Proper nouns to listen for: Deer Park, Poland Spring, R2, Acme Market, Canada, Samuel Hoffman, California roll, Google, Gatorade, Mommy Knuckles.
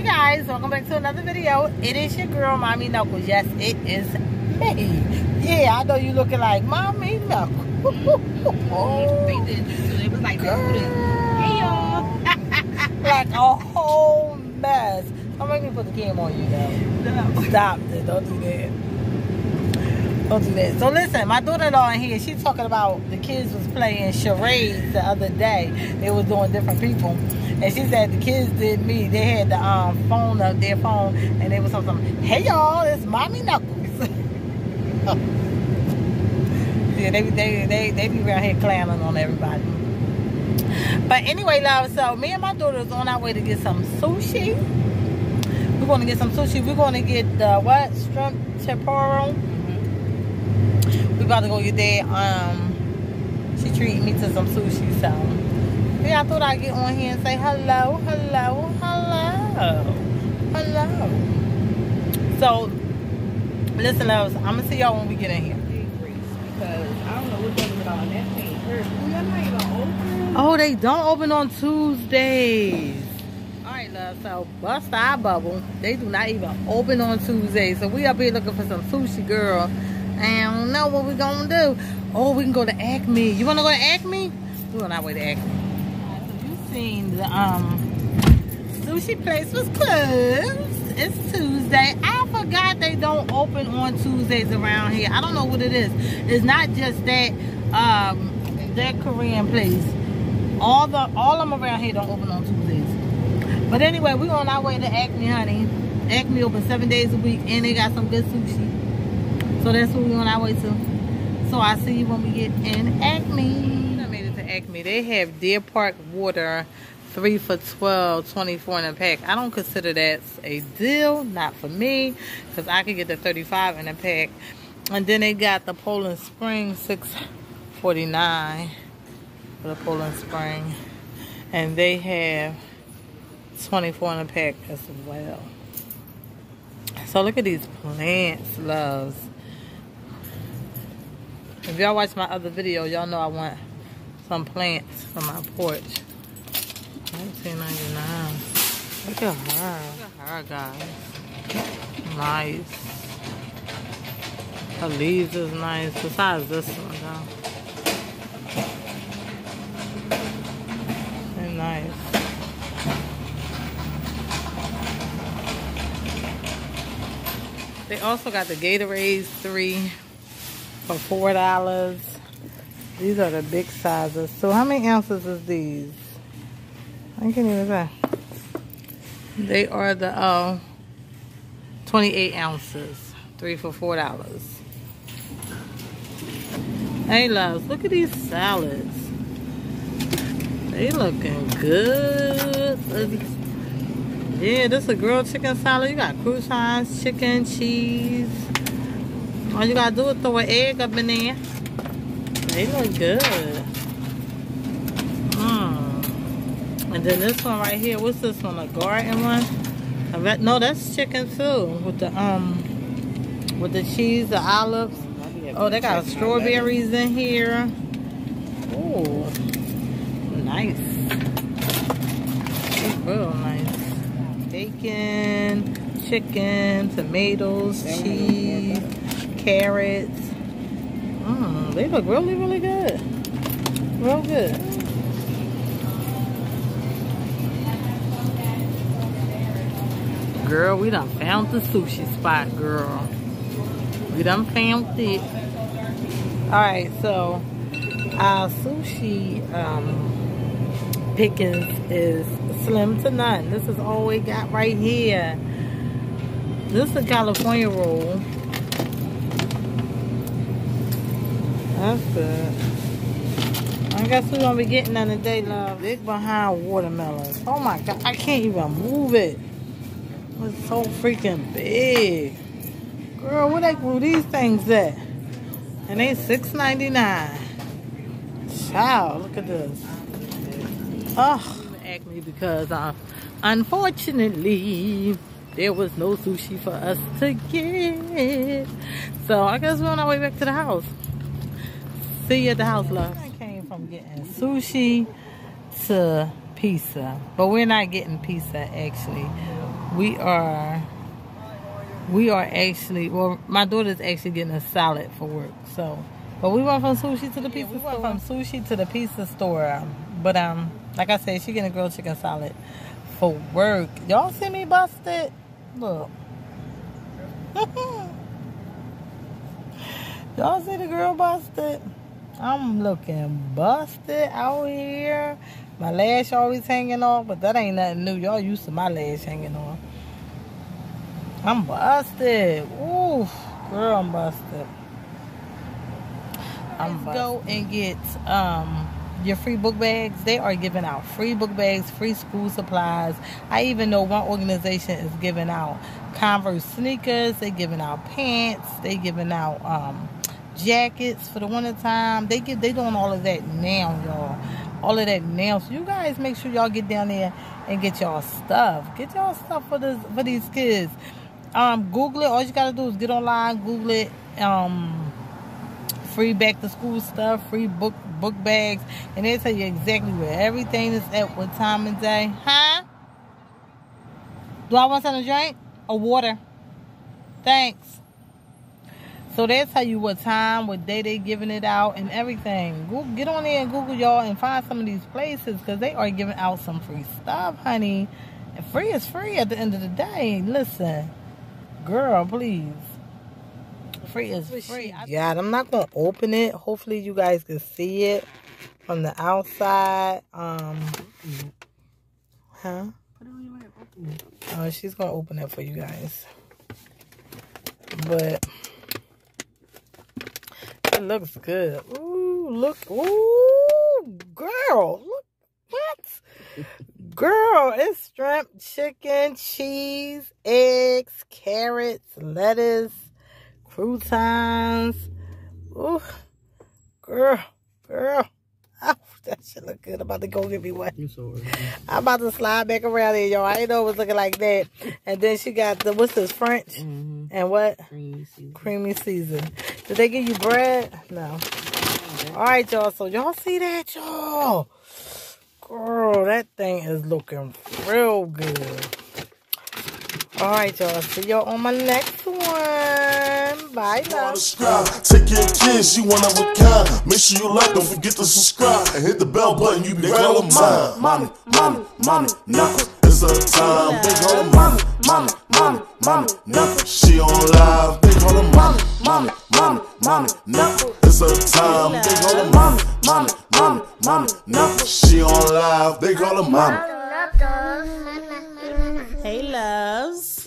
Hey guys, welcome back to another video. It is your girl, Mommy Knuckles. Yes, it is me. Yeah, I know you looking like Mommy Knuckles. It was like that. Like a whole mess. I'm not gonna put the cam on you though. No. Stop it. Don't do that. Don't do that. So listen, my daughter-in-law in here, she's talking about the kids was playing charades the other day. They was doing different people. And she said the kids did me. They had the phone up, their phone, and they was something. Hey y'all, it's Mommy Knuckles. Yeah, they be around here clowning on everybody. But anyway, love. So me and my daughter is on our way to get some sushi. We're going to get some sushi. We're going to get the what? Shrimp tempura. We're about to go get that. She treated me to some sushi, so. Yeah, I thought I'd get on here and say hello, hello, hello, hello. So, listen, loves, I'm going to see y'all when we get in here. Because I don't know what's going on that thing. They're not even open. Oh, they don't open on Tuesdays. All right, love, so bust our bubble. They do not even open on Tuesdays. So, we up here looking for some sushi, girl. I don't know what we're going to do. Oh, we can go to Acme. You want to go to Acme? We're on our way to Acme. Seen the sushi place was closed. It's Tuesday. I forgot they don't open on Tuesdays around here. I don't know what it is. It's not just that that Korean place. All of them around here don't open on Tuesdays. But anyway, we're on our way to Acme, honey. Acme open 7 days a week, and they got some good sushi. So that's what we're on our way to. So I'll see you when we get in Acme. Acme, they have Deer Park water 3 for $12, 24 in a pack. I don't consider that a deal, not for me, because I could get the 35 in a pack. And then they got the Poland Spring, $6.49 for the Poland Spring, and they have 24 in a pack as well. So look at these plants, loves. If y'all watch my other video, y'all know I want some plants for my porch. $19.99. Look at her. Look at her, guys. Nice. Her leaves is nice. Besides this one, though. They're nice. They also got the Gatorades 3 for $4. These are the big sizes. So how many ounces is these? I can't even say. They are the 28 ounces. 3 for $4. Hey, loves, look at these salads. They looking good. Yeah, this is a grilled chicken salad. You got croutons, chicken, cheese. All you gotta do is throw an egg up in there. They look good. And then this one right here, what's this one? A garden one? No, that's chicken too. With the cheese, the olives. Oh, they got strawberries in here. Oh, nice. It's real nice. Bacon, chicken, tomatoes, cheese, carrots. They look really, really good. Real good. Girl, we done found the sushi spot, girl. We done found it. Alright, so our sushi pickings is slim to none. This is all we got right here. This is a California roll. That's good. I guess we won't be getting none today, love. It's behind watermelons. Oh my God, I can't even move it. It's so freaking big. Girl, where they grew these things at? And they $6.99. Child, look at this. Oh, Acme, because unfortunately, there was no sushi for us to get. So I guess we're on our way back to the house. See you at the house, love. I came from getting sushi to pizza, but we're not getting pizza actually. we are actually, well, my daughter's actually getting a salad for work. So, but we went from sushi to the pizza store. We went from sushi to the pizza store. But like I said, she getting a grilled chicken salad for work. Y'all see me busted? Look. Y'all see the girl busted? I'm looking busted out here. My lash always hanging off, but that ain't nothing new. Y'all used to my lash hanging off. I'm busted. Ooh, girl, I'm busted. I'm busted. Go and get your free book bags. They are giving out free book bags, free school supplies. I even know one organization is giving out Converse sneakers. They're giving out pants. They're giving out jackets for the winter time. They doing all of that now, y'all. All of that now. So you guys make sure y'all get down there and get y'all stuff. Get y'all stuff for these kids. Google it. All you gotta do is get online, Google it. Free back to school stuff, free book bags, and they tell you exactly where everything is at, what time and day. Huh? Do I want something to drink? Or water? Thanks. So they tell you what time, what day they giving it out, and everything. Go, get on there and Google, y'all, and find some of these places, because they are giving out some free stuff, honey. And free is free at the end of the day. Listen, girl, please. Free is free. Yeah, I'm not gonna open it. Hopefully you guys can see it from the outside. Huh? Oh, she's gonna open it for you guys. But it looks good. Ooh, look. Ooh, girl, look what? Girl, it's shrimp, chicken, cheese, eggs, carrots, lettuce. Croutons. Ooh, girl. Oh, that shit look good. I'm about to go get me one. I'm about to slide back around here, y'all. I ain't know it was looking like that. And then she got the, what's this, French? Mm-hmm. And what? Creamy season. Creamy season. Did they give you bread? No. Mm-hmm. All right, y'all. So y'all see that, y'all? Girl, that thing is looking real good. All right, y'all. See y'all on my next one. Bye, love. Take your kids, you want to kind. Make sure you like, don't forget to subscribe. And hit the bell button, you big ol' mom. Mommy, Knuckles. It's a time. Big ol' mommy, Knuckles. She on live. Big ol' mommy, Knuckles. It's a time. Big ol' mommy, Knuckles. She on live. Big ol' mommy. Hey, loves.